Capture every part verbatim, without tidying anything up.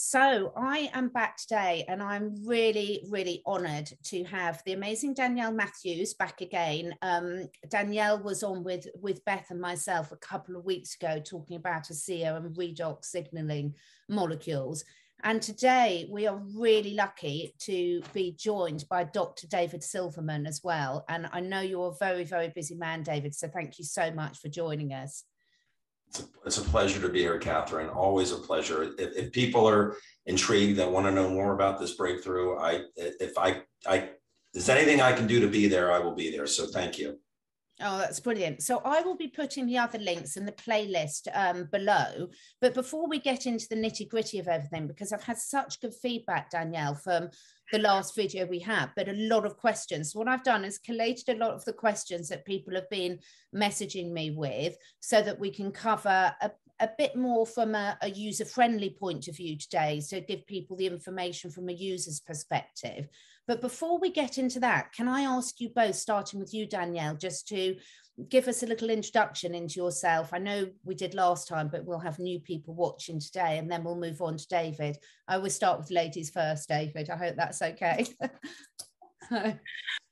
So I am back today, and I'm really, really honoured to have the amazing Danielle Matthews back again. Um, Danielle was on with, with Beth and myself a couple of weeks ago talking about A S E A and redox signalling molecules. And today we are really lucky to be joined by Doctor David Silverman as well. And I know you're a very, very busy man, David, so thank you so much for joining us. It's a pleasure to be here, Catherine. Always a pleasure. If, if people are intrigued that want to know more about this breakthrough, I, if I, I, there's anything I can do to be there, I will be there. So thank you. Oh, that's brilliant. So I will be putting the other links in the playlist um, below. But before we get into the nitty gritty of everything, because I've had such good feedback, Danielle, from the last video we had, but a lot of questions. So what I've done is collated a lot of the questions that people have been messaging me with so that we can cover a, a bit more from a, a user-friendly point of view today. So give people the information from a user's perspective. But before we get into that, can I ask you both, starting with you, Danielle, just to give us a little introduction into yourself? I know we did last time, but we'll have new people watching today, and then we'll move on to David. I always start with ladies first, David. I hope that's okay.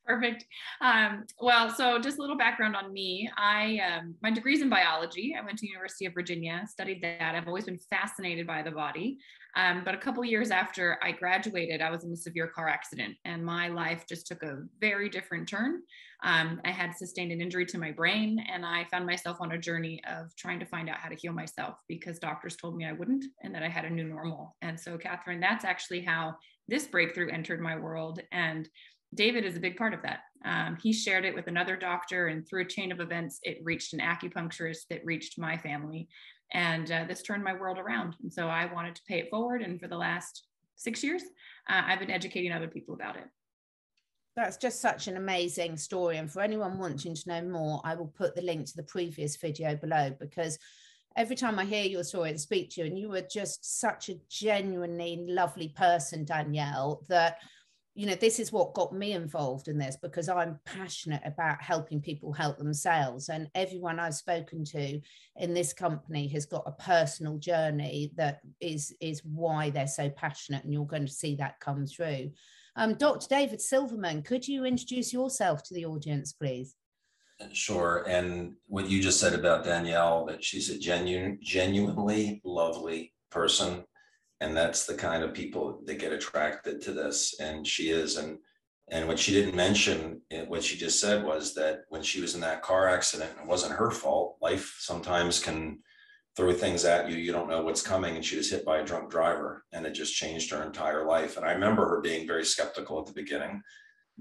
Perfect. Um, well, so just a little background on me. I um, my degree's in biology. I went to University of Virginia, studied that. I've always been fascinated by the body. Um, but a couple years after I graduated, I was in a severe car accident, and my life just took a very different turn. Um, I had sustained an injury to my brain, and I found myself on a journey of trying to find out how to heal myself because doctors told me I wouldn't and that I had a new normal. And so, Catherine, that's actually how this breakthrough entered my world. And David is a big part of that. Um, he shared it with another doctor, and through a chain of events, it reached an acupuncturist that reached my family. And uh, this turned my world around. And so I wanted to pay it forward. And for the last six years, uh, I've been educating other people about it. That's just such an amazing story. And for anyone wanting to know more, I will put the link to the previous video below, because every time I hear your story and speak to you, and you were just such a genuinely lovely person, Danielle, that you know, this is what got me involved in this, because I'm passionate about helping people help themselves. And everyone I've spoken to in this company has got a personal journey that is, is why they're so passionate. And you're going to see that come through. Um, Doctor David Silverman, could you introduce yourself to the audience, please? Sure. And what you just said about Danielle, that she's a genuine, genuinely lovely person. And that's the kind of people that get attracted to this. And she is. And, and what she didn't mention, what she just said was that when she was in that car accident, it wasn't her fault. Life sometimes can throw things at you. You don't know what's coming. And she was hit by a drunk driver, and it just changed her entire life. And I remember her being very skeptical at the beginning,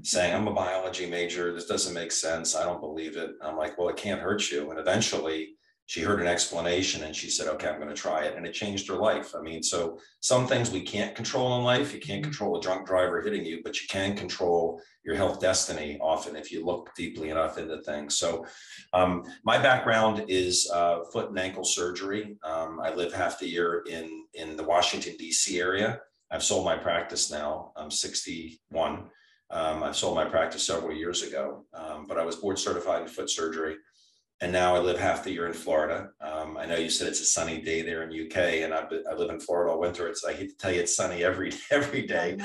saying, I'm a biology major. This doesn't make sense. I don't believe it. And I'm like, well, it can't hurt you. And eventually she heard an explanation, and she said, okay, I'm going to try it. And it changed her life. I mean, so some things we can't control in life. You can't control a drunk driver hitting you, but you can control your health destiny often if you look deeply enough into things. So um, my background is uh, foot and ankle surgery. Um, I live half the year in, in the Washington, D C area. I've sold my practice now. I'm sixty-one. Um, I've sold my practice several years ago, um, but I was board certified in foot surgery. And now I live half the year in Florida. Um, I know you said it's a sunny day there in U K, and I've been, I live in Florida all winter. It's I hate to tell you it's sunny every every day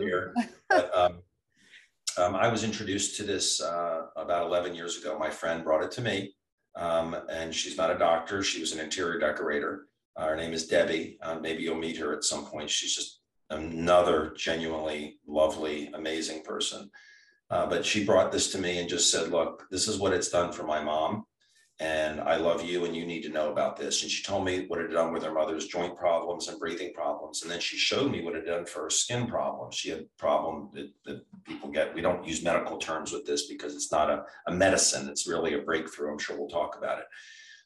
here. But, um, um, I was introduced to this uh, about eleven years ago. My friend brought it to me, um, and she's not a doctor. She was an interior decorator. Uh, her name is Debbie. Uh, maybe you'll meet her at some point. She's just another genuinely lovely, amazing person. Uh, but she brought this to me and just said, "Look, this is what it's done for my mom. And I love you, and you need to know about this." And she told me what it had done with her mother's joint problems and breathing problems. And then she showed me what it had done for her skin problems. She had a problem that, that people get. We don't use medical terms with this because it's not a, a medicine. It's really a breakthrough. I'm sure we'll talk about it.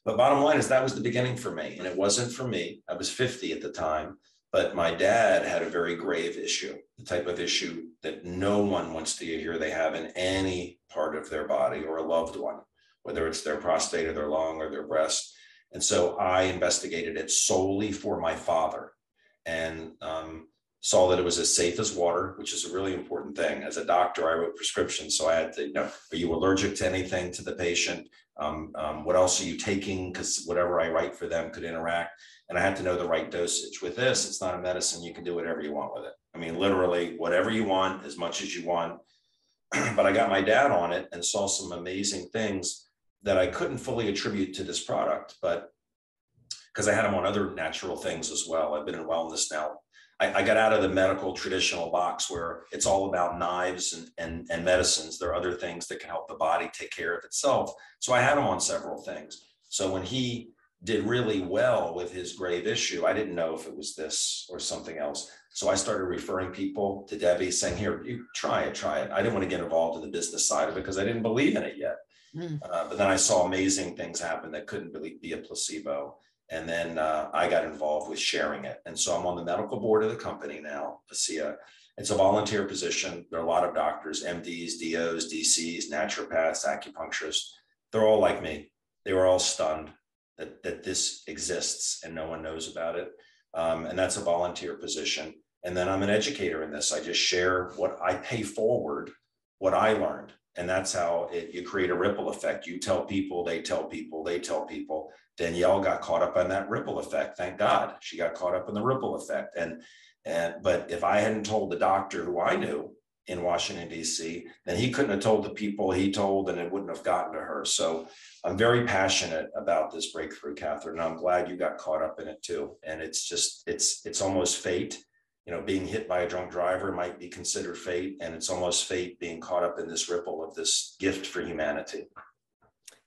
But bottom line is that was the beginning for me. And it wasn't for me. I was fifty at the time. But my dad had a very grave issue, the type of issue that no one wants to hear they have in any part of their body or a loved one, whether it's their prostate or their lung or their breast. And so I investigated it solely for my father. And um, saw that it was as safe as water, which is a really important thing. As a doctor, I wrote prescriptions, so I had to, you know, are you allergic to anything to the patient? Um, um, what else are you taking? Because whatever I write for them could interact, and I had to know the right dosage. With this, it's not a medicine. You can do whatever you want with it. I mean, literally, whatever you want, as much as you want. But I got my dad on it and saw some amazing things that I couldn't fully attribute to this product, but because I had him on other natural things as well. I've been in wellness now. I, I got out of the medical traditional box where it's all about knives and, and, and medicines. There are other things that can help the body take care of itself. So I had him on several things. So when he did really well with his grave issue, I didn't know if it was this or something else. So I started referring people to Debbie, saying, here, you try it, try it. I didn't want to get involved in the business side of it because I didn't believe in it yet. Mm. Uh, but then I saw amazing things happen that couldn't really be a placebo. And then uh, I got involved with sharing it. And so I'm on the medical board of the company now, ASEA. It's a volunteer position. There are a lot of doctors, M Ds, D Os, D Cs, naturopaths, acupuncturists. They're all like me. They were all stunned that, that this exists and no one knows about it. Um, and that's a volunteer position. And then I'm an educator in this. I just share what I pay forward, what I learned. And that's how it, you create a ripple effect. You tell people, they tell people, they tell people. Danielle got caught up on that ripple effect. Thank God she got caught up in the ripple effect. And, and but if I hadn't told the doctor who I knew in Washington, D C, then he couldn't have told the people he told, and it wouldn't have gotten to her. So I'm very passionate about this breakthrough, Catherine. And I'm glad you got caught up in it too. And it's just, it's, it's almost fate. You know, being hit by a drunk driver might be considered fate, and it's almost fate being caught up in this ripple of this gift for humanity.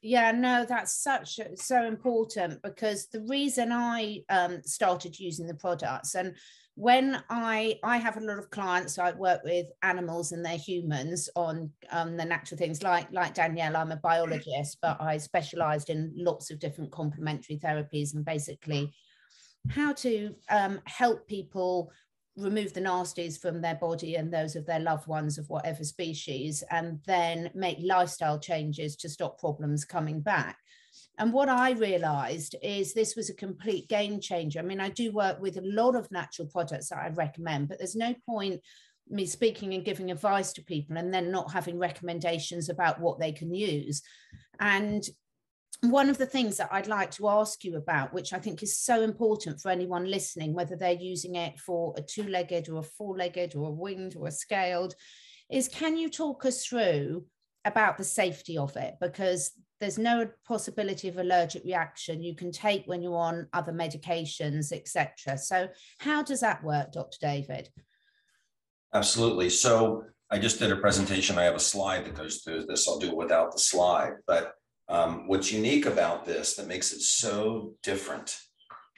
Yeah, no, that's such so important, because the reason I um, started using the products, and when I I have a lot of clients, I work with animals and their humans on um, the natural things. Like like Danielle, I'm a biologist, but I specialised in lots of different complementary therapies and basically how to um, help people remove the nasties from their body and those of their loved ones of whatever species, and then make lifestyle changes to stop problems coming back. And what I realized is this was a complete game changer. I mean, I do work with a lot of natural products that I recommend, but there's no point me speaking and giving advice to people and then not having recommendations about what they can use. And one of the things that I'd like to ask you about, which I think is so important for anyone listening, whether they're using it for a two-legged or a four-legged or a winged or a scaled, is can you talk us through about the safety of it? Because there's no possibility of allergic reaction you can take when you're on other medications, et cetera. So how does that work, Doctor David? Absolutely. So I just did a presentation. I have a slide that goes through this. I'll do it without the slide, but Um, what's unique about this that makes it so different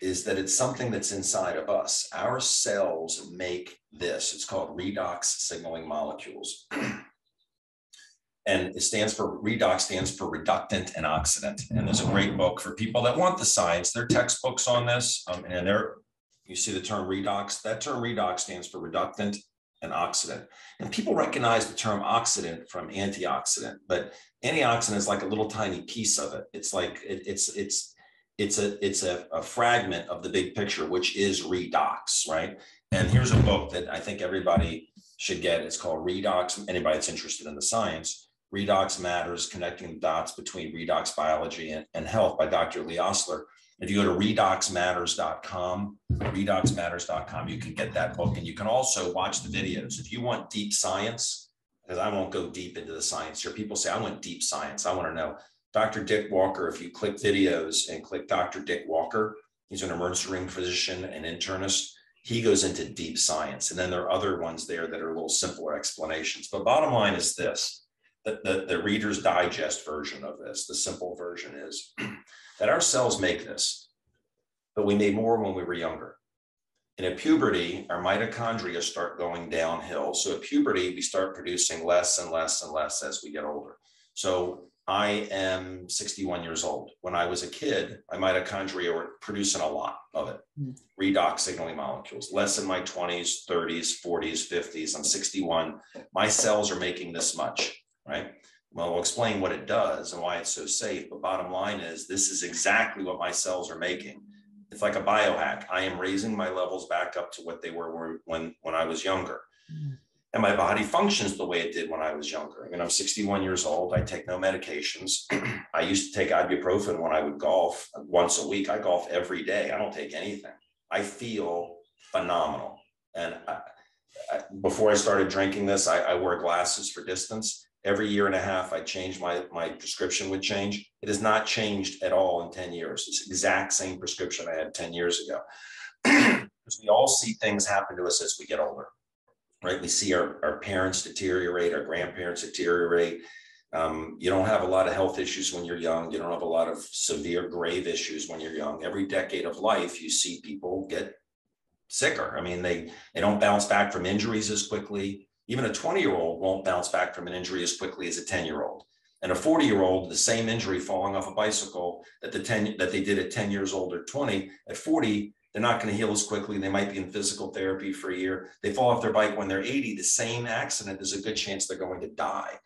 is that it's something that's inside of us. Our cells make this. It's called redox signaling molecules. And it stands for, redox stands for reductant and oxidant. And there's a great book for people that want the science. There are textbooks on this. Um, and there, you see the term redox. That term redox stands for reductant and oxidant. And people recognize the term oxidant from antioxidant, but antioxidant is like a little tiny piece of it. It's like it, it's it's it's a it's a, a fragment of the big picture, which is redox, right? And here's a book that I think everybody should get. It's called Redox. Anybody that's interested in the science, Redox Matters: Connecting the Dots Between Redox Biology and, and Health by Doctor Lee Osler. If you go to redox matters dot com, redox matters dot com, you can get that book, and you can also watch the videos. If you want deep science, because I won't go deep into the science here. People say, I want deep science. I want to know. Doctor Dick Walker, if you click videos and click Doctor Dick Walker, he's an emergency room physician and internist. He goes into deep science. And then there are other ones there that are a little simpler explanations. But bottom line is this. The, the, the Reader's Digest version of this, the simple version is that our cells make this, but we made more when we were younger. And at puberty, our mitochondria start going downhill. So at puberty, we start producing less and less and less as we get older. So I am sixty-one years old. When I was a kid, my mitochondria were producing a lot of it, redox signaling molecules, less in my twenties, thirties, forties, fifties. I'm sixty-one. My cells are making this much. Right? Well, we'll explain what it does and why it's so safe. But bottom line is, this is exactly what my cells are making. It's like a biohack. I am raising my levels back up to what they were when, when I was younger. Mm. And my body functions the way it did when I was younger. I mean, I'm sixty-one years old. I take no medications. I used to take ibuprofen when I would golf once a week. I golf every day. I don't take anything. I feel phenomenal. And I, I, before I started drinking this, I, I wore glasses for distance. Every year and a half, I changed my, my prescription would change. It has not changed at all in ten years. It's the exact same prescription I had ten years ago. Because we all see things happen to us as we get older, right? We see our, our parents deteriorate, our grandparents deteriorate. Um, you don't have a lot of health issues when you're young. You don't have a lot of severe, grave issues when you're young. Every decade of life, you see people get sicker. I mean, they, they don't bounce back from injuries as quickly. Even a twenty-year-old won't bounce back from an injury as quickly as a ten-year-old. And a forty-year-old, the same injury falling off a bicycle that the ten that they did at ten years old or twenty, at forty, they're not going to heal as quickly. They might be in physical therapy for a year. They fall off their bike when they're eighty. The same accident, there's a good chance they're going to die.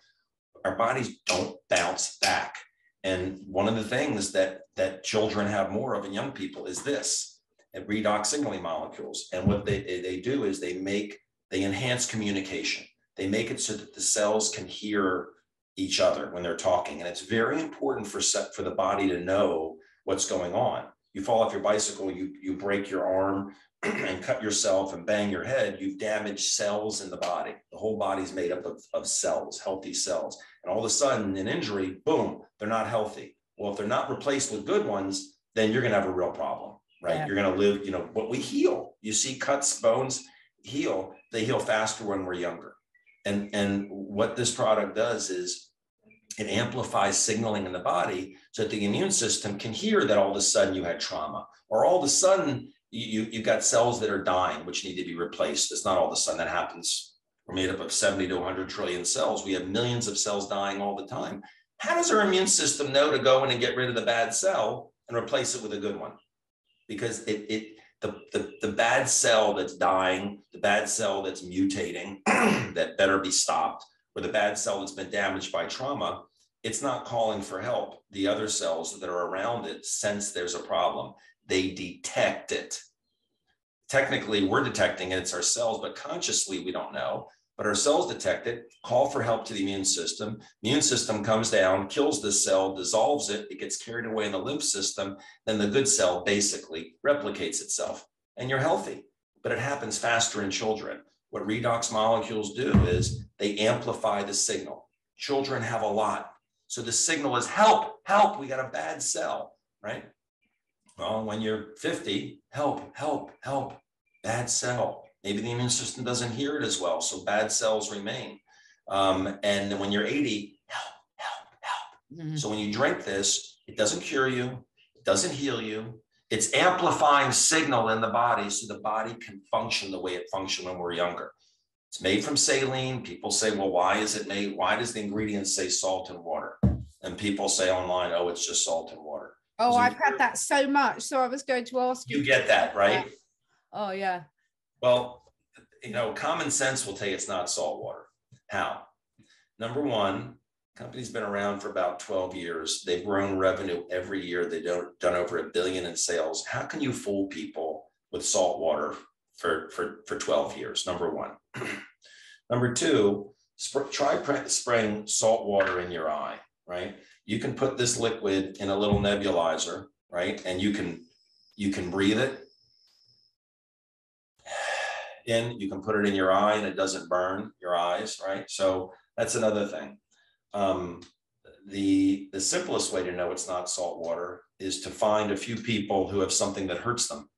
Our bodies don't bounce back. And one of the things that, that children have more of in young people is this, and redox signaling molecules. And what they, they do is they make, they enhance communication. They make it so that the cells can hear each other when they're talking. And it's very important for, for the body to know what's going on. You fall off your bicycle, you, you break your arm and cut yourself and bang your head, you've damaged cells in the body. The whole body's made up of, of cells, healthy cells. And all of a sudden, an injury, boom, they're not healthy. Well, if they're not replaced with good ones, then you're going to have a real problem, right? Yeah. You're going to live, you know, but we heal. You see cuts, bones heal. They heal faster when we're younger. And, and what this product does is it amplifies signaling in the body so that the immune system can hear that all of a sudden you had trauma, or all of a sudden you, you've got cells that are dying, which need to be replaced. It's not all of a sudden that happens. We're made up of seventy to one hundred trillion cells. We have millions of cells dying all the time. How does our immune system know to go in and get rid of the bad cell and replace it with a good one? Because it, it the, the, the bad cell that's dying, the bad cell that's mutating, that better be stopped, or the bad cell that's been damaged by trauma, it's not calling for help. The other cells that are around it sense there's a problem. They detect it. Technically, we're detecting it, it's our cells, but consciously we don't know. But our cells detect it, call for help to the immune system. Immune system comes down, kills the cell, dissolves it, it gets carried away in the lymph system, then the good cell basically replicates itself, and you're healthy. But it happens faster in children. What redox molecules do is they amplify the signal. Children have a lot. So the signal is help, help, we got a bad cell, right? Well, when you're fifty, help, help, help, bad cell. Maybe the immune system doesn't hear it as well, so bad cells remain. Um, and when you're eighty, help, help, help. Mm-hmm. So when you drink this, it doesn't cure you, it doesn't heal you. It's amplifying signal in the body so the body can function the way it functioned when we're younger. It's made from saline. People say, well, why is it made? Why does the ingredients say salt and water? And people say online, oh, it's just salt and water. Oh, I've had that so much. So I was going to ask you. You get that, right? Yeah. Oh, yeah. Well, you know, common sense will tell you it's not salt water. How? Number one, company's been around for about twelve years. They've grown revenue every year. They've done over a billion in sales. How can you fool people with salt water for, for, for twelve years? Number one. Number two, sp- try pre- spraying salt water in your eye, right? You can put this liquid in a little nebulizer, right? And you can, you can breathe it in. You can put it in your eye and it doesn't burn your eyes, right? So that's another thing. Um, the, the simplest way to know it's not salt water is to find a few people who have something that hurts them.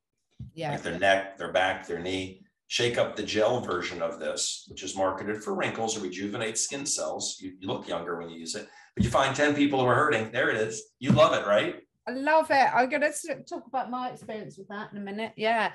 Yeah. Like their neck, their back, their knee. Shake up the gel version of this, which is marketed for wrinkles or rejuvenate skin cells. You, you look younger when you use it, but you find ten people who are hurting. There it is. You love it, right? I love it. I'm going to talk about my experience with that in a minute. Yeah.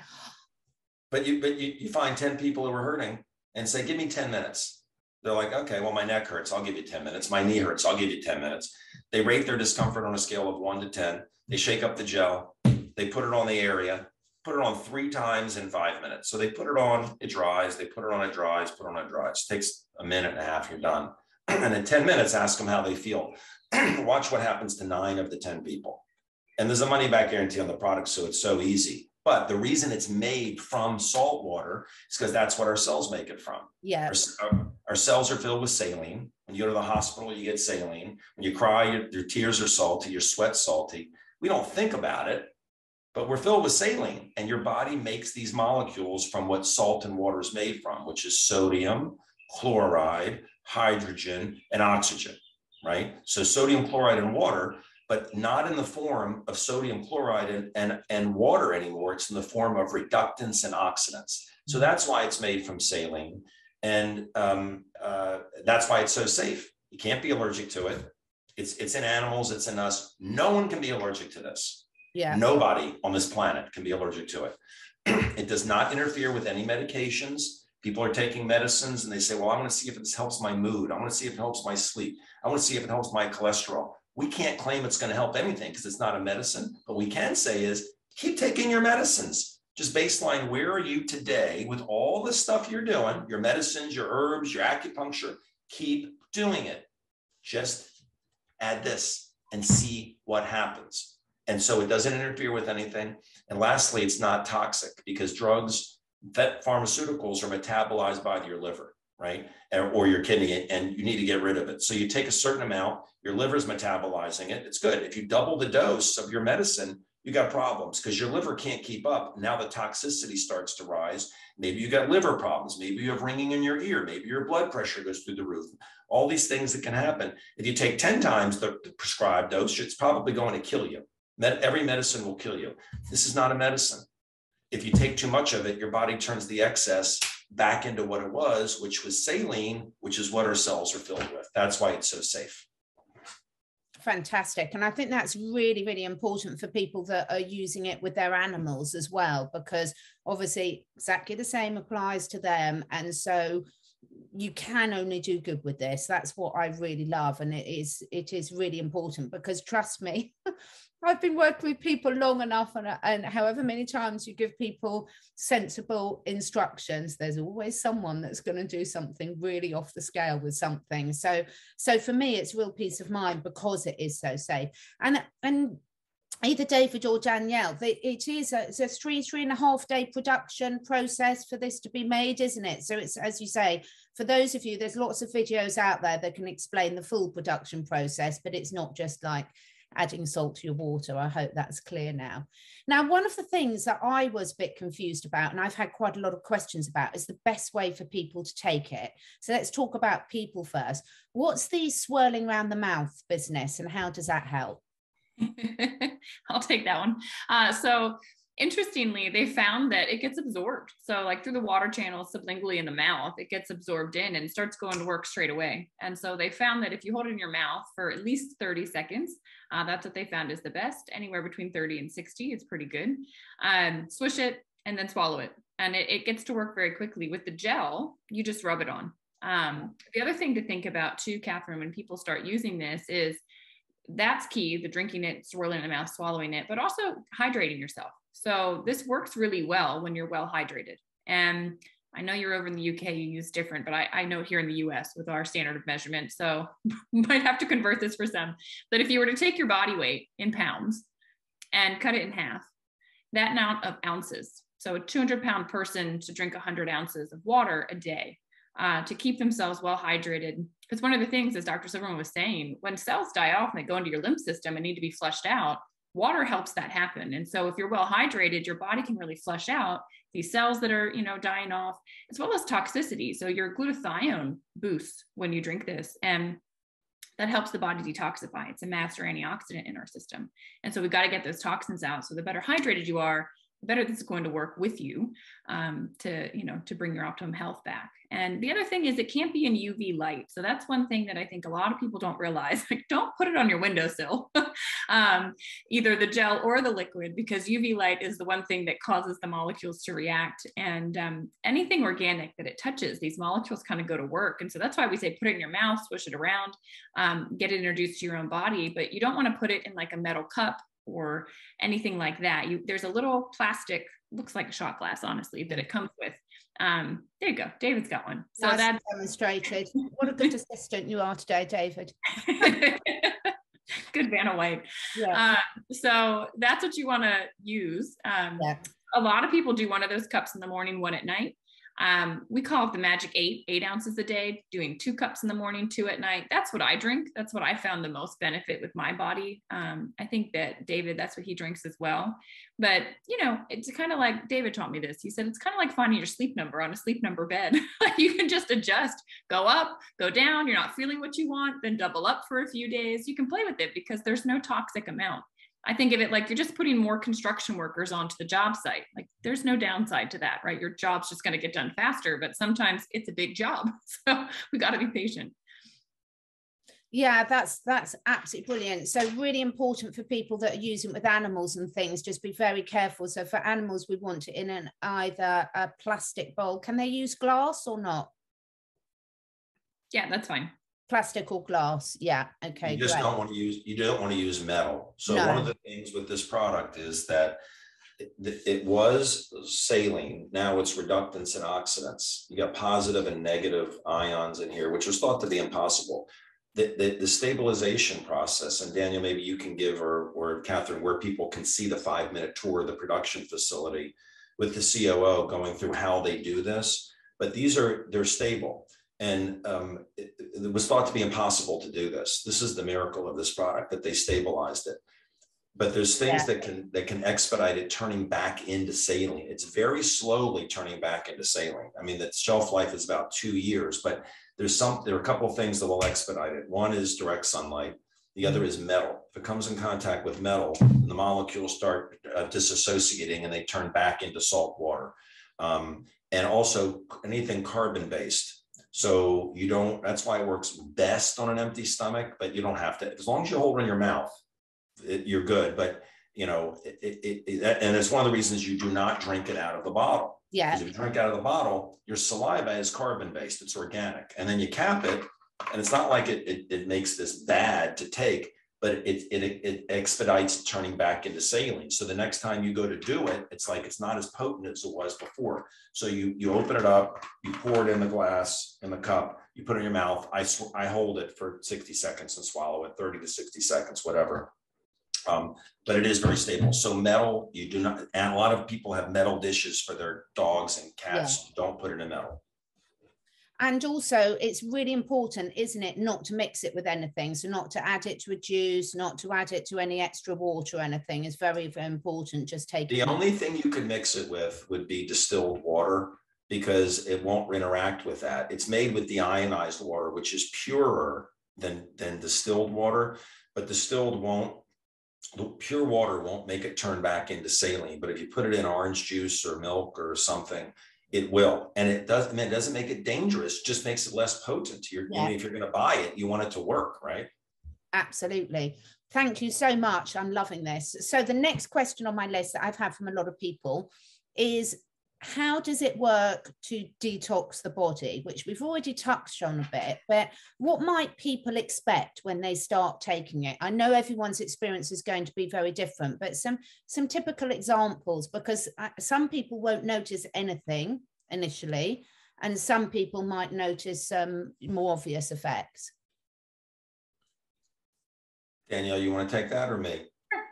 But you, but you, you find ten people who are hurting and say, give me ten minutes. They're like, okay, well, my neck hurts. I'll give you ten minutes. My knee hurts. I'll give you ten minutes. They rate their discomfort on a scale of one to ten. They shake up the gel. They put it on the area, put it on three times in five minutes. So they put it on, it dries. They put it on, it dries, put it on, it dries. It takes a minute and a half. You're done. And in ten minutes, ask them how they feel. Watch what happens to nine of the ten people. And there's a money back guarantee on the product, so it's so easy. But the reason it's made from salt water is because that's what our cells make it from. Yeah. Our, our cells are filled with saline. When you go to the hospital, you get saline. When you cry, your, your tears are salty, your sweat's salty. We don't think about it, but we're filled with saline. And your body makes these molecules from what salt and water is made from, which is sodium, chloride, hydrogen, and oxygen, right? So sodium chloride and water, but not in the form of sodium chloride and, and, and water anymore. It's in the form of reductants and oxidants. So that's why it's made from saline. And um, uh, that's why it's so safe. You can't be allergic to it. It's, it's in animals, it's in us. No one can be allergic to this. Yeah. Nobody on this planet can be allergic to it. It does not interfere with any medications. People are taking medicines and they say, well, I want to see if this helps my mood. I want to see if it helps my sleep. I want to see if it helps my cholesterol. We can't claim it's going to help anything because it's not a medicine. But we can say is keep taking your medicines. Just baseline, where are you today with all the stuff you're doing, your medicines, your herbs, your acupuncture, keep doing it. Just add this and see what happens. And so it doesn't interfere with anything. And lastly, it's not toxic because drugs, vet pharmaceuticals are metabolized by your liver, right? Or your kidney, and you need to get rid of it. So you take a certain amount, your liver's metabolizing it. It's good. If you double the dose of your medicine, you got problems because your liver can't keep up. Now the toxicity starts to rise. Maybe you got liver problems. Maybe you have ringing in your ear. Maybe your blood pressure goes through the roof. All these things that can happen. If you take ten times the prescribed dose, it's probably going to kill you. Every medicine will kill you. This is not a medicine. If you take too much of it, your body turns the excess back into what it was, which was saline, which is what our cells are filled with. That's why it's so safe. Fantastic. And I think that's really, really important for people that are using it with their animals as well, because obviously exactly the same applies to them. And so you can only do good with this. That's what I really love. And it is, it is really important because trust me, I've been working with people long enough, and, and however many times you give people sensible instructions, there's always someone that's going to do something really off the scale with something. So, so for me, it's real peace of mind because it is so safe. And and either David or Danielle, they, it is a, it's a three, three and a half day production process for this to be made, isn't it? So it's, as you say, for those of you, there's lots of videos out there that can explain the full production process, but it's not just like adding salt to your water. I hope that's clear now. Now, one of the things that I was a bit confused about, and I've had quite a lot of questions about, is the best way for people to take it. So let's talk about people first. What's the swirling around the mouth business and how does that help? I'll take that one. Uh, so interestingly, they found that it gets absorbed. So like through the water channel sublingually in the mouth, it gets absorbed in and starts going to work straight away. And so they found that if you hold it in your mouth for at least thirty seconds, uh, that's what they found is the best. Anywhere between thirty and sixty, it's pretty good. Um, swish it and then swallow it. And it, it gets to work very quickly. With the gel, you just rub it on. Um, the other thing to think about too, Catherine, when people start using this is that's key, the drinking it, swirling it in the mouth, swallowing it, but also hydrating yourself. So this works really well when you're well hydrated. And I know you're over in the U K, you use different, but I, I know here in the U S with our standard of measurement, so might have to convert this for some, but if you were to take your body weight in pounds and cut it in half, that amount of ounces, so a two hundred pound person to drink one hundred ounces of water a day uh, to keep themselves well hydrated. Because one of the things, as Doctor Silverman was saying, when cells die off and they go into your lymph system and need to be flushed out, water helps that happen. And so if you're well hydrated, your body can really flush out these cells that are, you know, dying off, as well as toxicity. So your glutathione boosts when you drink this, and that helps the body detoxify. It's a master antioxidant in our system. And so we've got to get those toxins out. So the better hydrated you are, the better this is going to work with you um, to, you know, to bring your optimum health back. And the other thing is it can't be in U V light. So that's one thing that I think a lot of people don't realize, like don't put it on your windowsill, um, either the gel or the liquid, because U V light is the one thing that causes the molecules to react. And um, anything organic that it touches, these molecules kind of go to work. And so that's why we say, put it in your mouth, swish it around, um, get it introduced to your own body, but you don't want to put it in like a metal cup or anything like that. You, there's a little plastic, looks like a shot glass, honestly, that it comes with. Um, there you go. David's got one. So nice, that's demonstrated. What a good assistant you are today, David. good Vanna White. Yeah. Uh, so that's what you want to use. Um, yeah. A lot of people do one of those cups in the morning, one at night. Um, we call it the magic eight, eight ounces a day, doing two cups in the morning, two at night. That's what I drink. That's what I found the most benefit with my body. Um, I think that David, that's what he drinks as well. But, you know, it's kind of like David taught me this. He said, it's kind of like finding your sleep number on a sleep number bed. You can just adjust, go up, go down. You're not feeling what you want, then double up for a few days. You can play with it because there's no toxic amount. I think of it like you're just putting more construction workers onto the job site. Like there's no downside to that, right? Your job's just going to get done faster, but sometimes it's a big job. So we got to be patient. Yeah, that's, that's absolutely brilliant. So really important for people that are using with animals and things, just be very careful. So for animals, we want it in an either a plastic bowl. Can they use glass or not? Yeah, that's fine. Plastic or glass, yeah, okay. You just great. don't want to use, you don't want to use metal. So no. One of the things with this product is that it, it was saline, now it's reductants and oxidants. You got positive and negative ions in here, which was thought to be impossible. The, the, the stabilization process, and Daniel, maybe you can give, or, or Catherine, where people can see the five minute tour of the production facility with the C O O going through how they do this, but these are, they're stable. And um, it, it was thought to be impossible to do this. This is the miracle of this product, that they stabilized it. But there's things yeah. that can that can expedite it turning back into saline. It's very slowly turning back into saline. I mean, that shelf life is about two years, but there's some there are a couple of things that will expedite it. One is direct sunlight. The other is metal. If it comes in contact with metal, the molecules start uh, disassociating and they turn back into salt water. Um, and also anything carbon-based. So you don't, that's why it works best on an empty stomach, but you don't have to, as long as you hold it in your mouth, it, you're good. But, you know, it, it, it, and it's one of the reasons you do not drink it out of the bottle. Yeah. Because if you drink out of the bottle, your saliva is carbon-based, it's organic. And then you cap it, and it's not like it, it, it makes this bad to take, but it, it, it expedites turning back into saline. So the next time you go to do it, it's like, it's not as potent as it was before. So you, you open it up, you pour it in the glass, in the cup, you put it in your mouth. I, sw I hold it for sixty seconds and swallow it, thirty to sixty seconds, whatever. Um, but it is very stable. So metal, you do not, and a lot of people have metal dishes for their dogs and cats. Yeah. You don't put it in metal. And also, it's really important, isn't it, not to mix it with anything. So not to add it to a juice, not to add it to any extra water or anything. It's very, very important. Just take the it. Only thing you could mix it with would be distilled water, because it won't interact with that. It's made with deionized water, which is purer than, than distilled water. But distilled won't, pure water won't make it turn back into saline. But if you put it in orange juice or milk or something, it will. And it does, I mean, it doesn't make it dangerous, just makes it less potent. You're, yeah. I mean, if you're going to buy it, you want it to work, right? Absolutely. Thank you so much. I'm loving this. So the next question on my list that I've had from a lot of people is, how does it work to detox the body? Which we've already touched on a bit, but what might people expect when they start taking it? I know everyone's experience is going to be very different, but some, some typical examples, because some people won't notice anything initially, and some people might notice some more obvious effects. Danielle, you want to take that or me?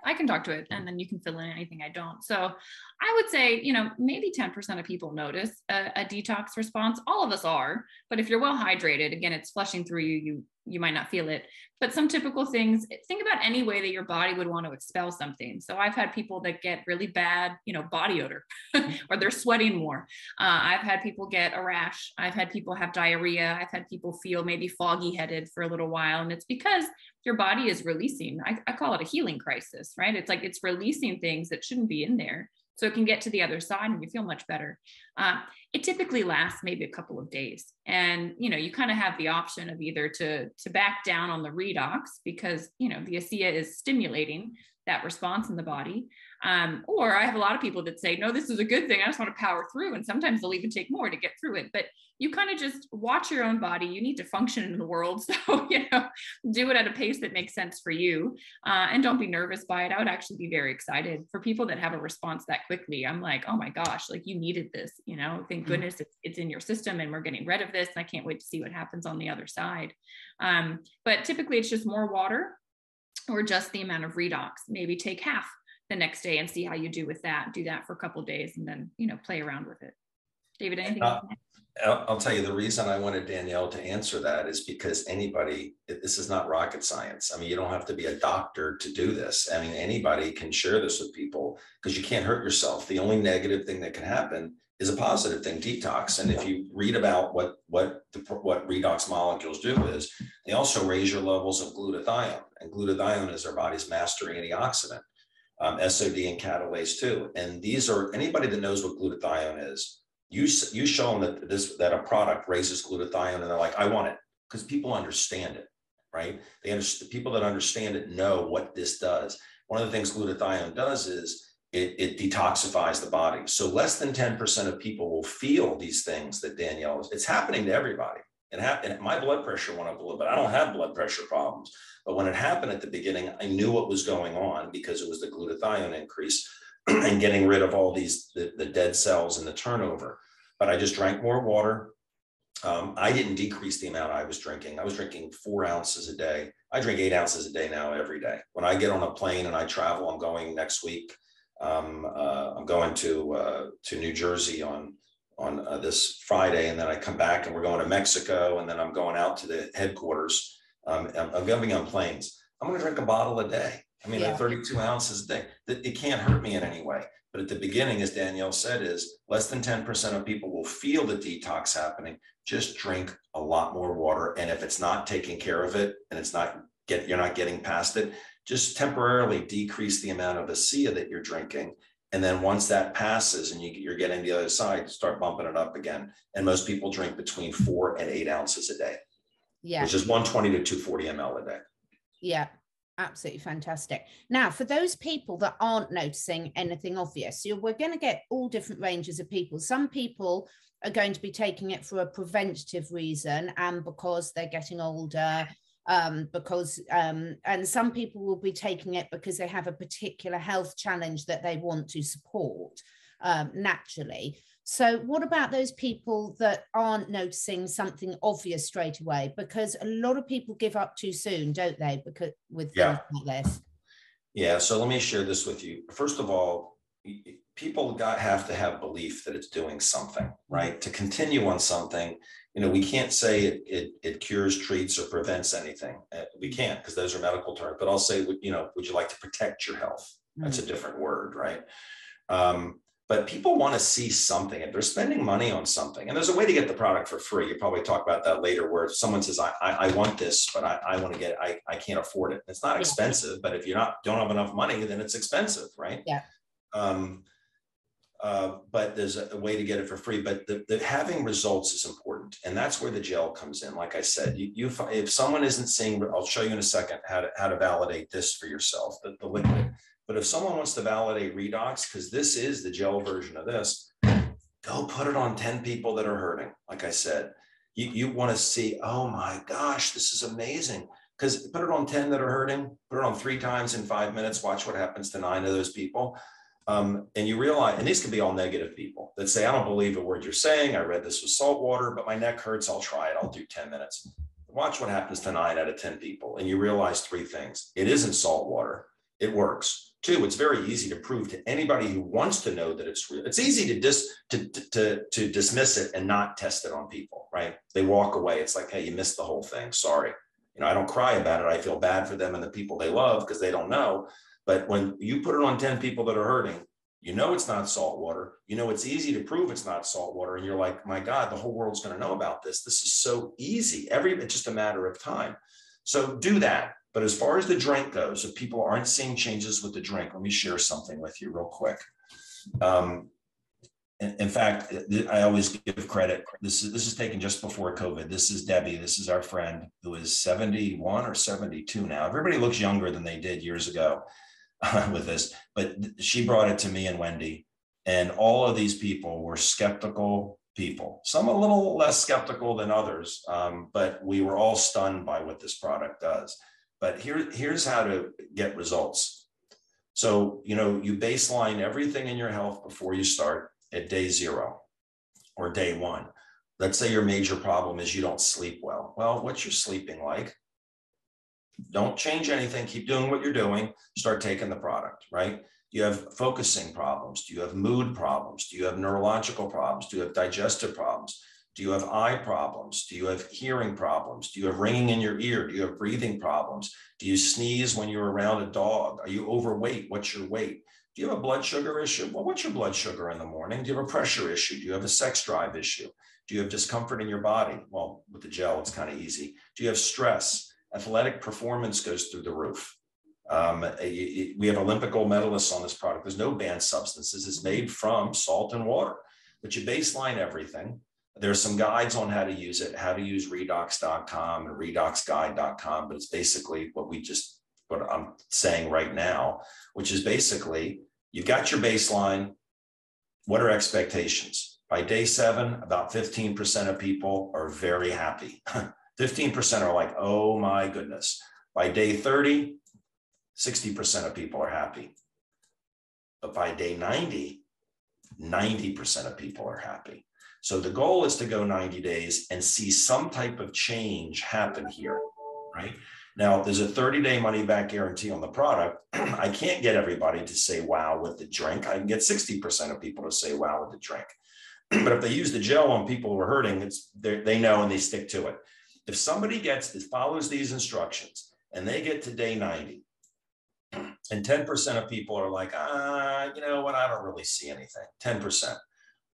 I can talk to it, and then you can fill in anything I don't. So I would say, you know, maybe ten percent of people notice a, a detox response. All of us are, but if you're well hydrated, again, it's flushing through you, you, you might not feel it. But some typical things, think about any way that your body would want to expel something. So I've had people that get really bad, you know, body odor, or they're sweating more. Uh, I've had people get a rash. I've had people have diarrhea. I've had people feel maybe foggy headed for a little while. And it's because your body is releasing, I, I call it a healing crisis, right? It's like, it's releasing things that shouldn't be in there. So it can get to the other side and you feel much better. Uh, it typically lasts maybe a couple of days. And, you know, you kind of have the option of either to, to back down on the redox, because, you know, the A S E A is stimulating that response in the body. Um, or I have a lot of people that say, no, this is a good thing. I just want to power through. And sometimes they'll even take more to get through it. But you kind of just watch your own body. You need to function in the world. So, you know, do it at a pace that makes sense for you. Uh, and don't be nervous by it. I would actually be very excited for people that have a response that quickly. I'm like, oh my gosh, like you needed this, you know, thank goodness it's, it's in your system and we're getting rid of this. And I can't wait to see what happens on the other side. Um, but typically it's just more water. or just the amount of redox. Maybe take half the next day and see how you do with that. Do that for a couple of days and then, you know, play around with it. David, anything? Uh, I'll tell you, the reason I wanted Danielle to answer that is because anybody, this is not rocket science. I mean, you don't have to be a doctor to do this. I mean, anybody can share this with people because you can't hurt yourself. The only negative thing that can happen is a positive thing, detox. And if you read about what what the, what redox molecules do is they also raise your levels of glutathione. And glutathione is our body's master antioxidant, um, S O D and catalase two. And these are, anybody that knows what glutathione is, You, you show them that, this, that a product raises glutathione and they're like, I want it, because people understand it, right? They understand, people that understand it know what this does. One of the things glutathione does is it, it detoxifies the body. So less than ten percent of people will feel these things that Danielle is. It's happening to everybody. It happened. My blood pressure went up a little bit. I don't have blood pressure problems. But when it happened at the beginning, I knew what was going on because it was the glutathione increase and getting rid of all these, the, the dead cells and the turnover. But I just drank more water. Um, I didn't decrease the amount I was drinking. I was drinking four ounces a day. I drink eight ounces a day now every day. When I get on a plane and I travel, I'm going next week. Um, uh, I'm going to uh, to New Jersey on, on uh, this Friday, and then I come back and we're going to Mexico, and then I'm going out to the headquarters. Um, I'm, I'm going on planes. I'm going to drink a bottle a day. I mean, yeah. Like thirty-two ounces a day. It can't hurt me in any way. But at the beginning, as Danielle said, is less than ten percent of people will feel the detox happening. Just drink a lot more water. And if it's not taking care of it and it's not get, you're not getting past it, just temporarily decrease the amount of ASEA that you're drinking. And then once that passes and you, you're getting the other side, start bumping it up again. And most people drink between four and eight ounces a day. Yeah. Which is one twenty to two forty milliliters a day. Yeah. Absolutely fantastic. Now, for those people that aren't noticing anything obvious, you're, we're going to get all different ranges of people. Some people are going to be taking it for a preventative reason and because they're getting older, um, because um, and some people will be taking it because they have a particular health challenge that they want to support um, naturally. So what about those people that aren't noticing something obvious straight away? Because a lot of people give up too soon, don't they? Because with yeah. things like this. Yeah. So let me share this with you. First of all, people got have to have belief that it's doing something, right? To continue on something, you know, we can't say it it, it cures, treats, or prevents anything. We can't, because those are medical terms. But I'll say, you know, would you like to protect your health? That's mm-hmm. a different word, right? Um, But people want to see something. If they're spending money on something, and there's a way to get the product for free. You'll probably talk about that later, where if someone says, I, I, I want this, but I, I want to get it, I, I can't afford it. It's not expensive, but if you not don't have enough money, then it's expensive, right? Yeah. Um, uh, but there's a, a way to get it for free. But the, the having results is important. And that's where the gel comes in. Like I said, you, you if someone isn't seeing, I'll show you in a second how to, how to validate this for yourself, the, the liquid. But if someone wants to validate redox, because this is the gel version of this, go put it on ten people that are hurting. Like I said, you, you want to see, oh my gosh, this is amazing. Because put it on ten that are hurting, put it on three times in five minutes, watch what happens to nine of those people. Um, and you realize, and these could be all negative people that say, I don't believe a word you're saying. I read this with salt water, but my neck hurts. I'll try it. I'll do ten minutes. Watch what happens to nine out of ten people. And you realize three things. It isn't salt water. It works. Two, it's very easy to prove to anybody who wants to know that it's real. It's easy to, dis, to, to, to dismiss it and not test it on people, right? They walk away. It's like, hey, you missed the whole thing. Sorry. You know, I don't cry about it. I feel bad for them and the people they love because they don't know. But when you put it on ten people that are hurting, you know it's not salt water. You know it's easy to prove it's not salt water. And you're like, my God, the whole world's going to know about this. This is so easy. Every, it's just a matter of time. So do that. But as far as the drink goes, if people aren't seeing changes with the drink, let me share something with you real quick. Um, in, in fact, I always give credit. This is, this is taken just before COVID. This is Debbie. This is our friend who is seventy-one or seventy-two now. Everybody looks younger than they did years ago uh, with this. But she brought it to me and Wendy. And all of these people were skeptical people, some a little less skeptical than others. Um, but we were all stunned by what this product does. But here, here's how to get results. So, you know, you baseline everything in your health before you start at day zero or day one. Let's say your major problem is you don't sleep well. Well, what's your sleeping like? Don't change anything. Keep doing what you're doing. Start taking the product, right? Do you have focusing problems? Do you have mood problems? Do you have neurological problems? Do you have digestive problems? Do you have eye problems? Do you have hearing problems? Do you have ringing in your ear? Do you have breathing problems? Do you sneeze when you're around a dog? Are you overweight? What's your weight? Do you have a blood sugar issue? Well, what's your blood sugar in the morning? Do you have a pressure issue? Do you have a sex drive issue? Do you have discomfort in your body? Well, with the gel, it's kind of easy. Do you have stress? Athletic performance goes through the roof. Um, it, it, we have Olympic gold medalists on this product. There's no banned substances. It's made from salt and water, but you baseline everything. There's some guides on how to use it, how to use redox dot com and redox guide dot com, but it's basically what we just, what I'm saying right now, which is basically you've got your baseline. What are expectations? By day seven, about fifteen percent of people are very happy. fifteen percent are like, oh my goodness. By day thirty, sixty percent of people are happy. But by day ninety, ninety percent of people are happy. So the goal is to go ninety days and see some type of change happen here, right? Now, there's a thirty day money back guarantee on the product. I can't get everybody to say, wow, with the drink. I can get sixty percent of people to say, wow, with the drink. But if they use the gel on people who are hurting, it's they know and they stick to it. If somebody gets, it follows these instructions and they get to day ninety and ten percent of people are like, ah, you know what? I don't really see anything. ten percent.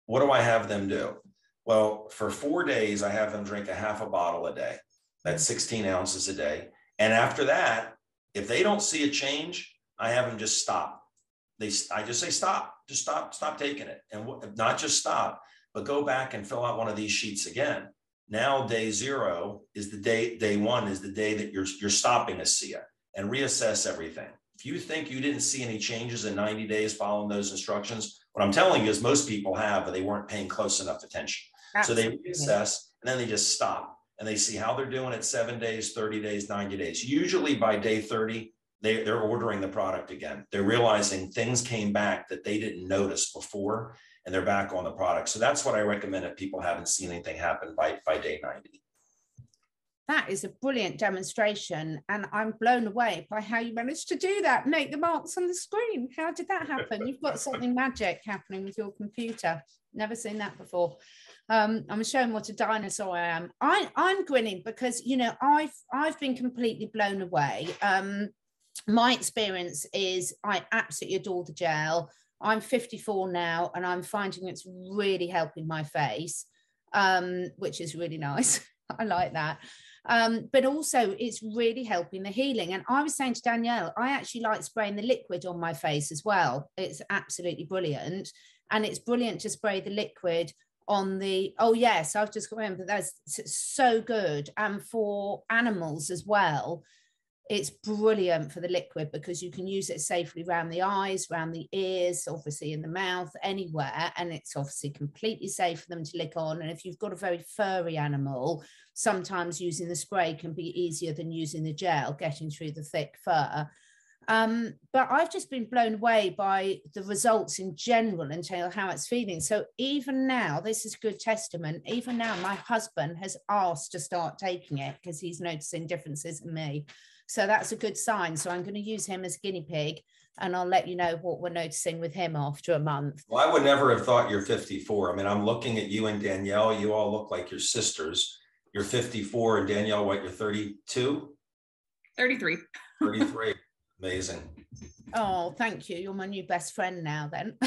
What do I have them do? Well, for four days, I have them drink a half a bottle a day. That's sixteen ounces a day. And after that, if they don't see a change, I have them just stop. They, I just say, stop, just stop, stop taking it. And not just stop, but go back and fill out one of these sheets again. Now day zero is the day, day one is the day that you're, you're stopping ASEA and reassess everything. If you think you didn't see any changes in ninety days following those instructions, what I'm telling you is most people have, but they weren't paying close enough attention. Absolutely. So they reassess and then they just stop and they see how they're doing at seven days, thirty days, ninety days. Usually by day thirty, they, they're ordering the product again. They're realizing things came back that they didn't notice before, and they're back on the product. So that's what I recommend if people haven't seen anything happen by, by day ninety. That is a brilliant demonstration. And I'm blown away by how you managed to do that. Make the marks on the screen. How did that happen? You've got something magic happening with your computer. Never seen that before. Um, I'm showing what a dinosaur I am. I, I'm grinning because, you know, I've, I've been completely blown away. Um, my experience is I absolutely adore the gel. I'm fifty-four now, and I'm finding it's really helping my face, um, which is really nice. I like that. Um, but also, it's really helping the healing. And I was saying to Danielle, I actually like spraying the liquid on my face as well. It's absolutely brilliant. And it's brilliant to spray the liquid on the, oh, yes, I've just remembered, that's so good. And for animals as well. It's brilliant for the liquid because you can use it safely around the eyes, around the ears, obviously in the mouth, anywhere. And it's obviously completely safe for them to lick on. And if you've got a very furry animal, sometimes using the spray can be easier than using the gel, getting through the thick fur. Um, but I've just been blown away by the results in general and how it's feeling. So even now, this is good testament. Even now, my husband has asked to start taking it because he's noticing differences in me. So that's a good sign. So I'm going to use him as a guinea pig, and I'll let you know what we're noticing with him after a month. Well, I would never have thought you're fifty-four. I mean, I'm looking at you and Danielle. You all look like your sisters. You're fifty-four, and Danielle, what, you're thirty-two? thirty-three. thirty-three. Amazing. Oh, thank you. You're my new best friend now then.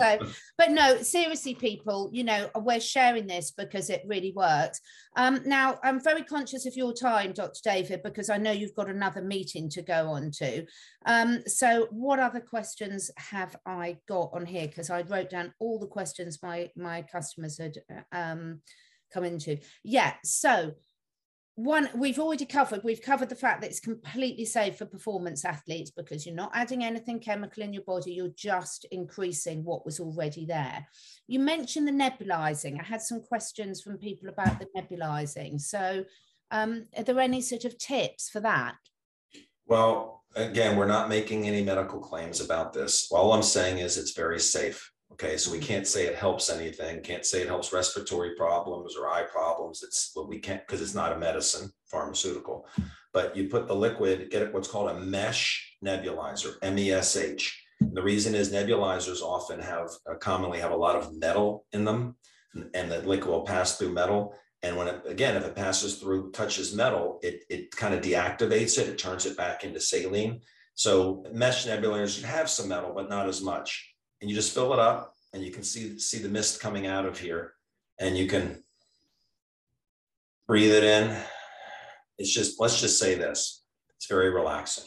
So, but no, seriously, people, you know, we're sharing this because it really works. Um, now, I'm very conscious of your time, Doctor David, because I know you've got another meeting to go on to. Um, so what other questions have I got on here? Because I wrote down all the questions my, my customers had um, come into. Yeah, so... One, we've already covered, we've covered the fact that it's completely safe for performance athletes because you're not adding anything chemical in your body, you're just increasing what was already there. You mentioned the nebulizing. I had some questions from people about the nebulizing. So um, are there any sort of tips for that? Well, again, we're not making any medical claims about this. All I'm saying is it's very safe. Okay, so we can't say it helps anything, can't say it helps respiratory problems or eye problems. It's what we can't, because it's not a medicine, pharmaceutical. but you put the liquid, get it what's called a mesh nebulizer, M E S H. And the reason is nebulizers often have, uh, commonly have a lot of metal in them, and, and the liquid will pass through metal. And when, it, again, if it passes through, touches metal, it, it kind of deactivates it, it turns it back into saline. So mesh nebulizers have some metal, but not as much. And you just fill it up, and you can see, see the mist coming out of here, and you can breathe it in. It's just, let's just say this, it's very relaxing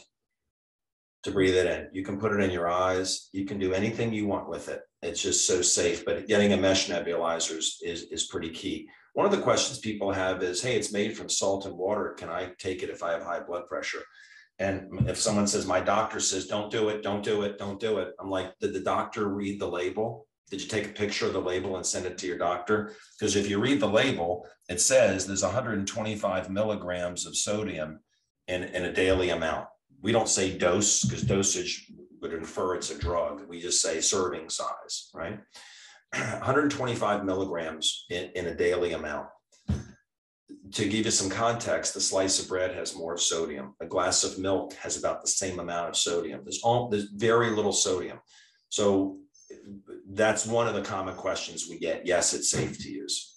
to breathe it in. You can put it in your eyes. You can do anything you want with it. It's just so safe, but getting a mesh nebulizer is, is, is pretty key. One of the questions people have is, hey, it's made from salt and water. Can I take it if I have high blood pressure? And if someone says, my doctor says, don't do it, don't do it, don't do it. I'm like, did the doctor read the label? Did you take a picture of the label and send it to your doctor? Because if you read the label, it says there's one hundred twenty-five milligrams of sodium in, in a daily amount. We don't say dose because dosage would infer it's a drug. We just say serving size, right? one hundred twenty-five milligrams in, in a daily amount. To give you some context, the slice of bread has more sodium. A glass of milk has about the same amount of sodium. There's, all, there's very little sodium. So that's one of the common questions we get. Yes, it's safe to use.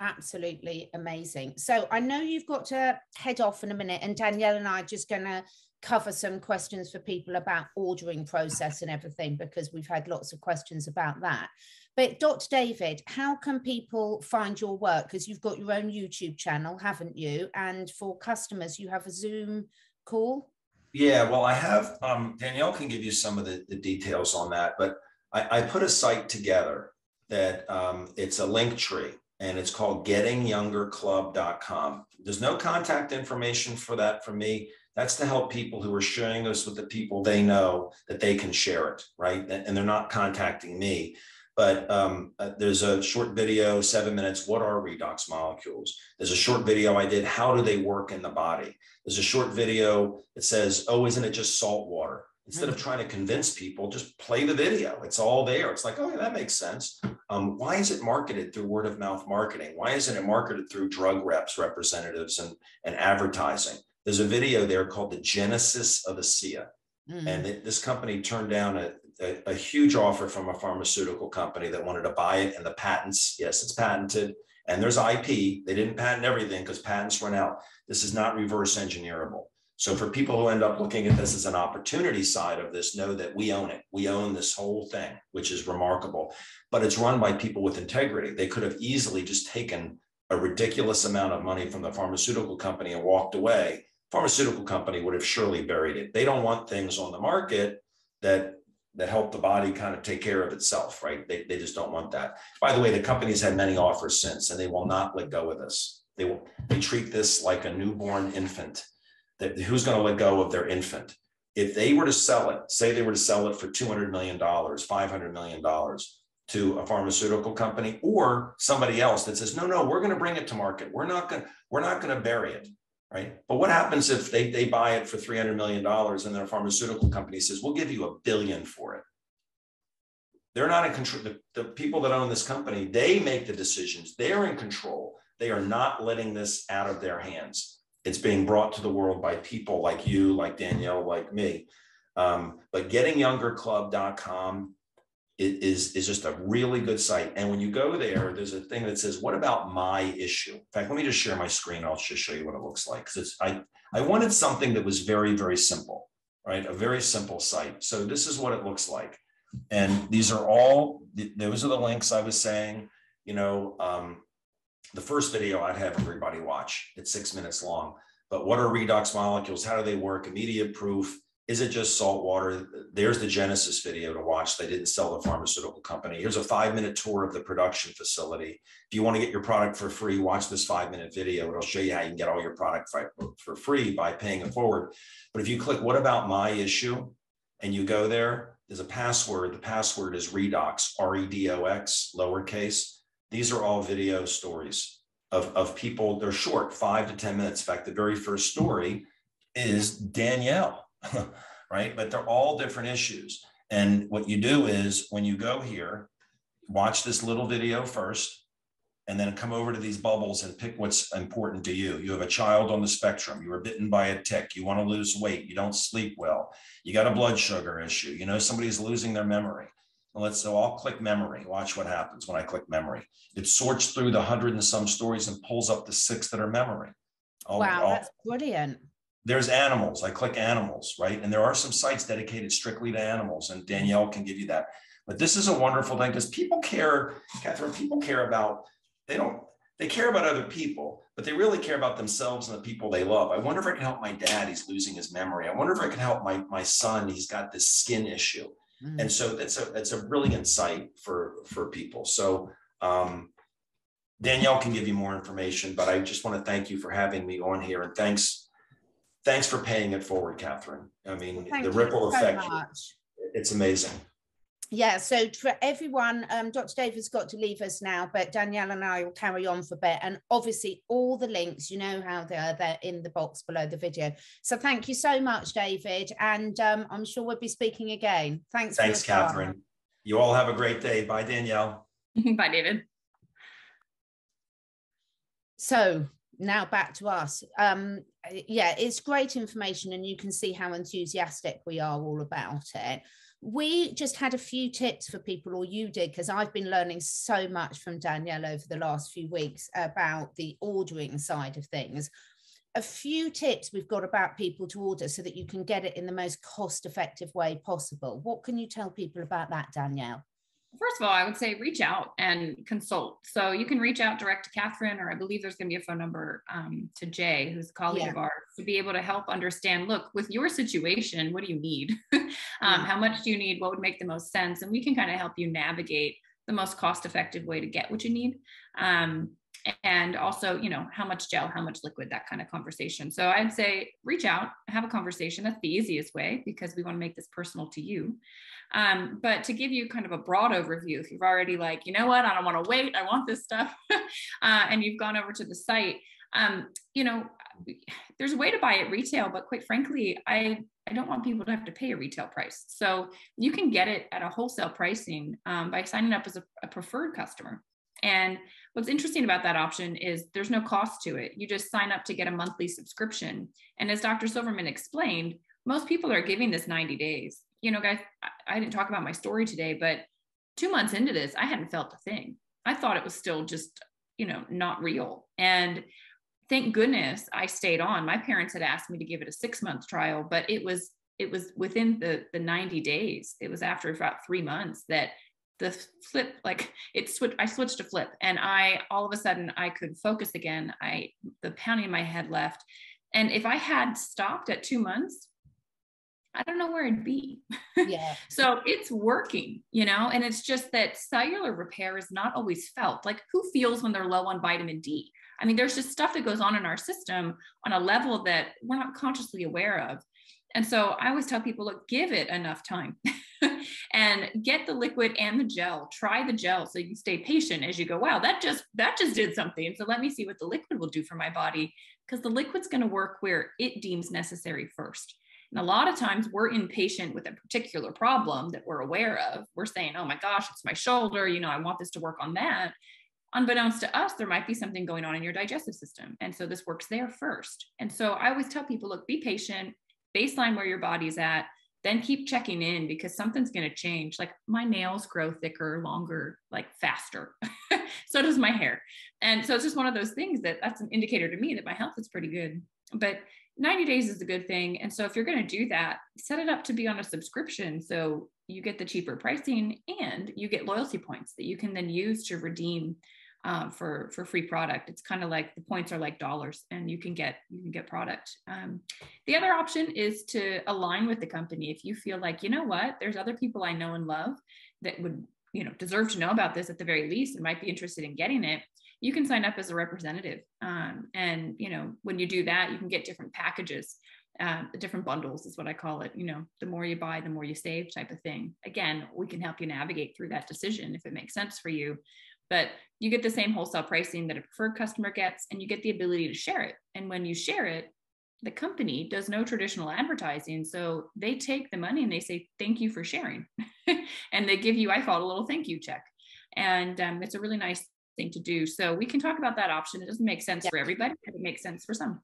Absolutely amazing. So I know you've got to head off in a minute, and Danielle and I are just going to cover some questions for people about ordering process and everything, because we've had lots of questions about that. But Doctor David, how can people find your work? Because you've got your own YouTube channel, haven't you? And for customers, you have a Zoom call? Yeah, well, I have, um, Danielle can give you some of the, the details on that, but I, I put a site together that um, it's a link tree, and it's called getting younger club dot com. There's no contact information for that from me. That's to help people who are sharing us with the people they know that they can share it, right? And they're not contacting me. But um, uh, there's a short video, seven minutes, what are redox molecules? There's a short video I did, how do they work in the body? There's a short video that says, oh, isn't it just salt water? Instead of trying to convince people, just play the video. It's all there. It's like, oh, yeah, that makes sense. Um, why is it marketed through word of mouth marketing? Why isn't it marketed through drug reps, representatives, and, and advertising? There's a video there called The Genesis of ASEA. Mm. And it, this company turned down a, a, a huge offer from a pharmaceutical company that wanted to buy it, and the patents, yes, it's patented. And there's I P. They didn't patent everything because patents run out. This is not reverse engineerable. So for people who end up looking at this as an opportunity side of this, know that we own it. We own this whole thing, which is remarkable, but it's run by people with integrity. They could have easily just taken a ridiculous amount of money from the pharmaceutical company and walked away. Pharmaceutical company would have surely buried it. They don't want things on the market that, that help the body kind of take care of itself, right? They, they just don't want that. By the way, the company's had many offers since, and they will not let go of this. They will, they treat this like a newborn infant. That who's going to let go of their infant? If they were to sell it, say they were to sell it for two hundred million dollars, five hundred million dollars to a pharmaceutical company or somebody else that says, no, no, we're going to bring it to market. We're not going, we're not going to bury it, right? But what happens if they, they buy it for three hundred million dollars and then a pharmaceutical company says, we'll give you a billion for it? They're not in control. The, the people that own this company, they make the decisions. They're in control. They are not letting this out of their hands. It's being brought to the world by people like you, like Danielle, like me. Um, but getting younger club dot com is, is just a really good site. And when you go there, there's a thing that says, what about my issue? In fact, let me just share my screen. I'll just show you what it looks like. Because I, I wanted something that was very, very simple, right? A very simple site. So this is what it looks like. And these are all, those are the links I was saying, you know, um, the first video I'd have everybody watch. It's six minutes long. But what are redox molecules? How do they work? Immediate proof. Is it just salt water? There's the Genesis video to watch. They didn't sell the pharmaceutical company. Here's a five-minute tour of the production facility. If you want to get your product for free, watch this five-minute video. It'll show you how you can get all your product for free by paying it forward. But if you click what about my issue and you go there, there's a password. The password is redox, R E D O X, lowercase. These are all video stories of, of people. They're short, five to ten minutes. In fact, the very first story is Danielle, right? But they're all different issues. And what you do is when you go here, watch this little video first. and then come over to these bubbles and pick what's important to you. You have a child on the spectrum. You were bitten by a tick. You want to lose weight. You don't sleep well. You got a blood sugar issue. You know, somebody's losing their memory. And let's so I'll click memory. Watch what happens when I click memory. It sorts through the hundred and some stories and pulls up the six that are memory. I'll, wow, I'll, that's brilliant. There's animals. I click animals, right? And there are some sites dedicated strictly to animals, and Danielle can give you that. But this is a wonderful thing because people care, Catherine, people care about, they don't, they care about other people, but they really care about themselves and the people they love. I wonder if I can help my dad, he's losing his memory. I wonder if I can help my, my son, he's got this skin issue. Mm. And so that's a, that's a brilliant site for, for people. So um, Danielle can give you more information, but I just want to thank you for having me on here. And thanks, thanks for paying it forward, Catherine. I mean, well, the ripple so effect, much. It's amazing. Yeah, so for everyone, um, Doctor David's got to leave us now, but Danielle and I will carry on for a bit. And obviously all the links, you know how they are, they're in the box below the video. So thank you so much, David. And um, I'm sure we'll be speaking again. Thanks. Thanks, Catherine. Time. You all have a great day. Bye, Danielle. Bye, David. So now back to us. Um, yeah, it's great information and you can see how enthusiastic we are all about it. We just had a few tips for people, or you did, because I've been learning so much from Danielle over the last few weeks about the ordering side of things. A few tips we've got about people to order so that you can get it in the most cost-effective way possible. What can you tell people about that, Danielle? First of all, I would say reach out and consult. So you can reach out direct to Catherine, or I believe there's going to be a phone number um, to Jay, who's a colleague yeah. of ours, to be able to help understand, look, with your situation, what do you need? um, yeah. How much do you need? What would make the most sense? And we can kind of help you navigate the most cost-effective way to get what you need. Um, and also, you know, how much gel, how much liquid, that kind of conversation. So I'd say reach out, have a conversation. That's the easiest way because we want to make this personal to you. Um, but to give you kind of a broad overview, if you've already like, you know what, I don't want to wait, I want this stuff, uh, and you've gone over to the site, um, you know, there's a way to buy it retail, but quite frankly, I, I don't want people to have to pay a retail price. So you can get it at a wholesale pricing um, by signing up as a, a preferred customer. And what's interesting about that option is there's no cost to it. You just sign up to get a monthly subscription. And as Doctor Silverman explained, most people are giving this ninety days. You know, guys, I didn't talk about my story today, but two months into this, I hadn't felt a thing. I thought it was still just, you know, not real. And thank goodness I stayed on. My parents had asked me to give it a six month trial, but it was, it was within the, the ninety days. It was after about three months that the flip, like it switched, I switched to flip and I, all of a sudden I could focus again. I, the pounding in my head left. And if I had stopped at two months, I don't know where it'd be. Yeah. So it's working, you know, and it's just that cellular repair is not always felt. Like who feels when they're low on vitamin D? I mean, there's just stuff that goes on in our system on a level that we're not consciously aware of. And so I always tell people, look, give it enough time and get the liquid and the gel, try the gel. So you can stay patient as you go, wow, that just, that just did something. So let me see what the liquid will do for my body, because the liquid's going to work where it deems necessary first. And a lot of times we're impatient with a particular problem that we're aware of. We're saying, oh my gosh, it's my shoulder. You know, I want this to work on that. Unbeknownst to us, there might be something going on in your digestive system. And so this works there first. And so I always tell people, look, be patient, baseline where your body's at, then keep checking in because something's going to change. Like my nails grow thicker, longer, like faster. So does my hair. And so it's just one of those things that that's an indicator to me that my health is pretty good. But ninety days is a good thing. And so if you're going to do that, set it up to be on a subscription. So you get the cheaper pricing and you get loyalty points that you can then use to redeem uh, for, for free product. It's kind of like the points are like dollars and you can get, you can get product. Um, the other option is to align with the company. If you feel like, you know what, there's other people I know and love that would, you know, deserve to know about this at the very least and might be interested in getting it. You can sign up as a representative. Um, and, you know, when you do that, you can get different packages, uh, different bundles is what I call it. You know, the more you buy, the more you save type of thing. Again, we can help you navigate through that decision if it makes sense for you. But you get the same wholesale pricing that a preferred customer gets, and you get the ability to share it. And when you share it, the company does no traditional advertising. So they take the money and they say, thank you for sharing. And they give you, I call it a little thank you check. And um, it's a really nice thing to do. So we can talk about that option. It doesn't make sense yeah. for everybody, but it makes sense for some.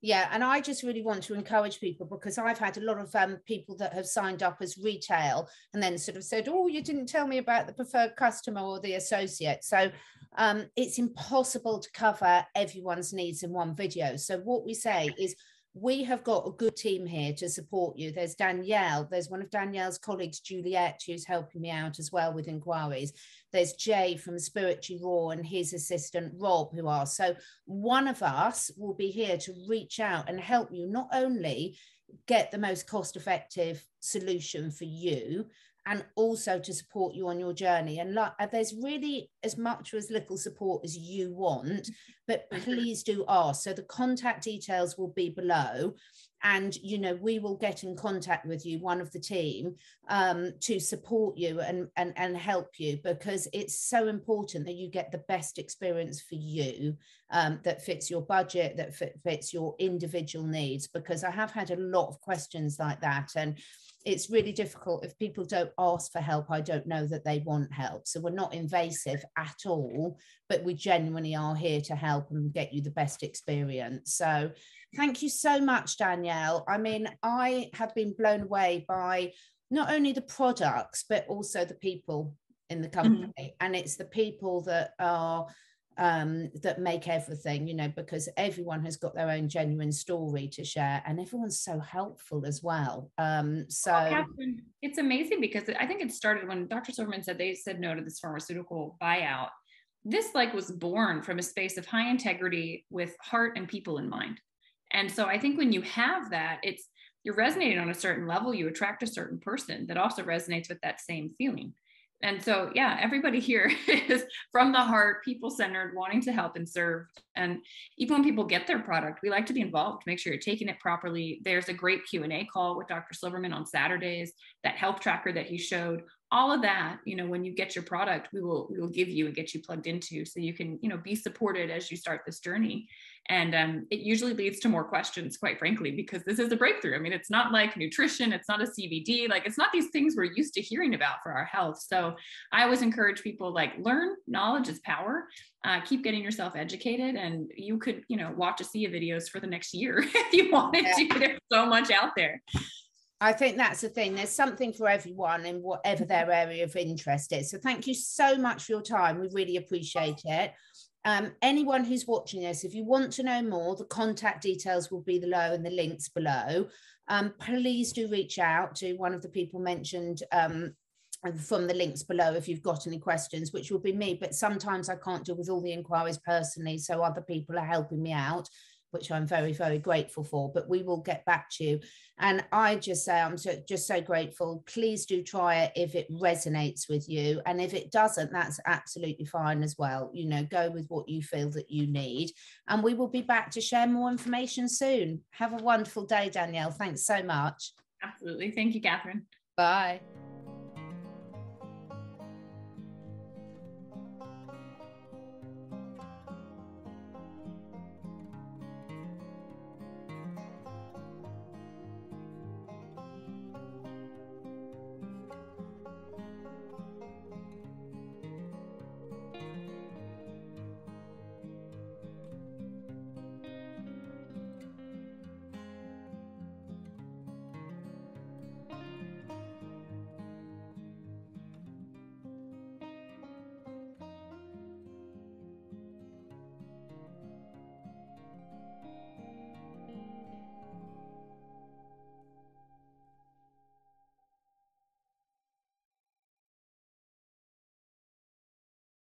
Yeah, and I just really want to encourage people, because I've had a lot of um, people that have signed up as retail and then sort of said, oh, you didn't tell me about the preferred customer or the associate. So um, it's impossible to cover everyone's needs in one video. So what we say is, we have got a good team here to support you. There's Danielle. There's one of Danielle's colleagues, Juliette, who's helping me out as well with inquiries. There's Jay from Spiritually Raw and his assistant, Rob, who are. So one of us will be here to reach out and help you not only get the most cost-effective solution for you, and also to support you on your journey. And like, there's really as much or as little support as you want, but please do ask. So the contact details will be below. And, you know, we will get in contact with you, one of the team, um, to support you and, and, and help you, because it's so important that you get the best experience for you um, that fits your budget, that fit, fits your individual needs, because I have had a lot of questions like that. And it's really difficult. If people don't ask for help, I don't know that they want help. So we're not invasive at all, but we genuinely are here to help and get you the best experience. So thank you so much, Danielle. I mean, I have been blown away by not only the products, but also the people in the company. Mm-hmm. And it's the people that are um, that make everything, you know, because everyone has got their own genuine story to share, and everyone's so helpful as well. Um, so well, Catherine, it's amazing, because I think it started when Doctor Silverman said they said no to this pharmaceutical buyout. This like was born from a space of high integrity with heart and people in mind. And so I think when you have that, it's, you're resonating on a certain level, you attract a certain person that also resonates with that same feeling. And so, yeah, everybody here is from the heart, people-centered, wanting to help and serve. And even when people get their product, we like to be involved, make sure you're taking it properly. There's a great Q and A call with Doctor Silverman on Saturdays, that health tracker that he showed, all of that, you know, when you get your product, we will, we will give you and get you plugged into, so you can, you know, be supported as you start this journey. And um, it usually leads to more questions, quite frankly, because this is a breakthrough. I mean, it's not like nutrition, it's not a C B D, like it's not these things we're used to hearing about for our health. So I always encourage people, like, learn, knowledge is power, uh, keep getting yourself educated, and you could, you know, watch a sea of videos for the next year if you wanted yeah. to. There's so much out there. I think that's the thing. There's something for everyone in whatever their area of interest is. So thank you so much for your time. We really appreciate it. Um, anyone who's watching this, if you want to know more, the contact details will be below and the links below. Um, please do reach out to one of the people mentioned um, from the links below if you've got any questions, which will be me. But sometimes I can't deal with all the inquiries personally, so other people are helping me out, which I'm very, very grateful for, but we will get back to you. And I just say, I'm so, just so grateful. Please do try it if it resonates with you. And if it doesn't, that's absolutely fine as well. You know, go with what you feel that you need. And we will be back to share more information soon. Have a wonderful day, Danielle. Thanks so much. Absolutely. Thank you, Catherine. Bye.